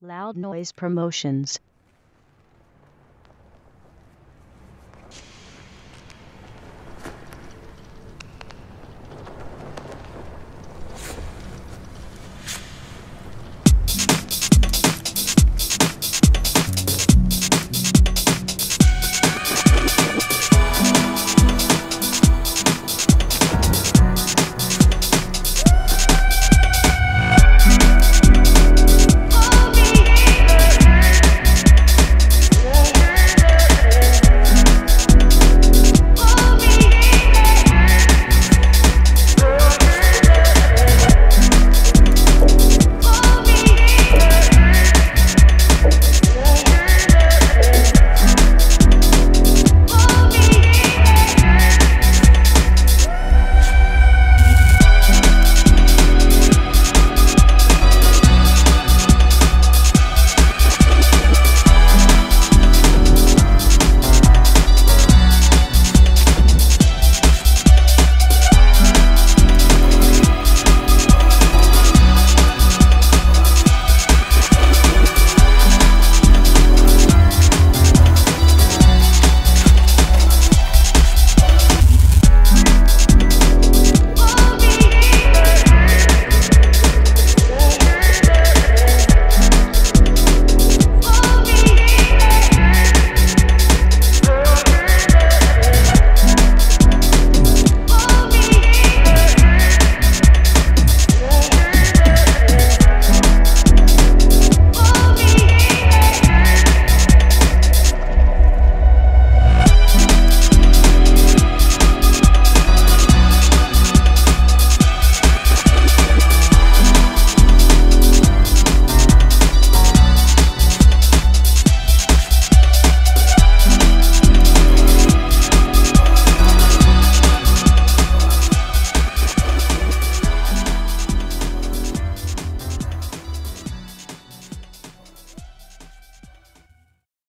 Loud No1se Promotions.